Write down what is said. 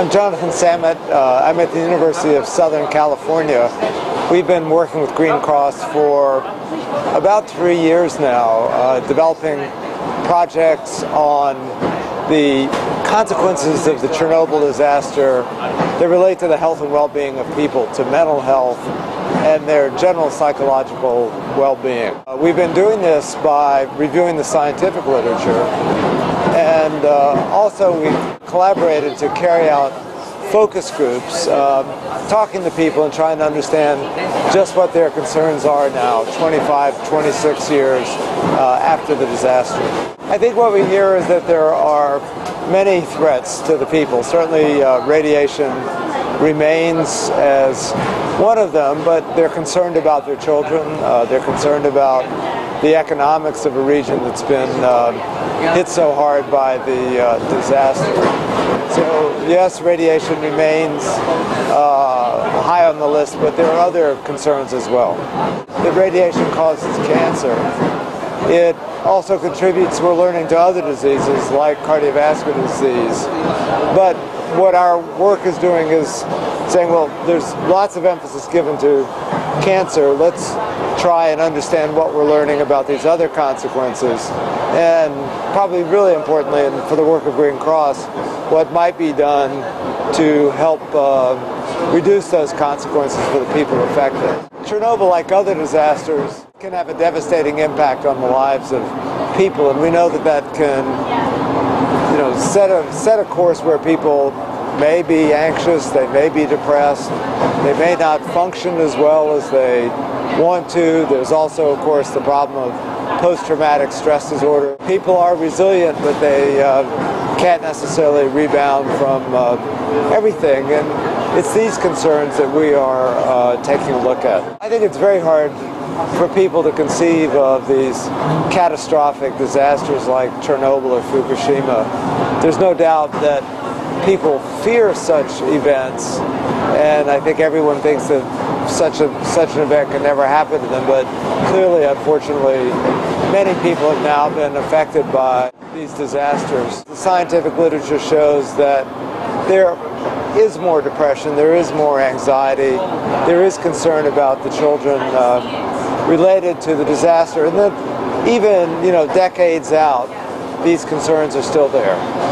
I'm Jonathan Samet. I'm at the University of Southern California. We've been working with Green Cross for about 3 years now, developing projects on the consequences of the Chernobyl disaster that relate to the health and well-being of people, to mental health and their general psychological well-being. We've been doing this by reviewing the scientific literature, and also we've collaborated to carry out focus groups, talking to people and trying to understand just what their concerns are now, 25, 26 years after the disaster. I think what we hear is that there are many threats to the people. Certainly radiation remains as one of them, but they're concerned about their children, they're concerned about the economics of a region that's been hit so hard by the disaster. So yes, radiation remains high on the list, but there are other concerns as well. The radiation causes cancer. It also contributes, we're learning, to other diseases like cardiovascular disease. But what our work is doing is saying, well, there's lots of emphasis given to cancer. Let's try and understand what we're learning about these other consequences. And probably really importantly, and for the work of Green Cross, what might be done to help reduce those consequences for the people affected. Chernobyl, like other disasters, can have a devastating impact on the lives of people, and we know that that can, you know, set a course where people may be anxious, they may be depressed, they may not function as well as they want to. There's also, of course, the problem of post-traumatic stress disorder. People are resilient, but they can't necessarily rebound from everything, and it's these concerns that we are taking a look at. I think it's very hard for people to conceive of these catastrophic disasters like Chernobyl or Fukushima. There's no doubt that people fear such events, and I think everyone thinks that such an event can never happen to them, but clearly, unfortunately, many people have now been affected by these disasters. The scientific literature shows that there is more depression, there is more anxiety, there is concern about the children related to the disaster, and that even, you know, decades out, these concerns are still there.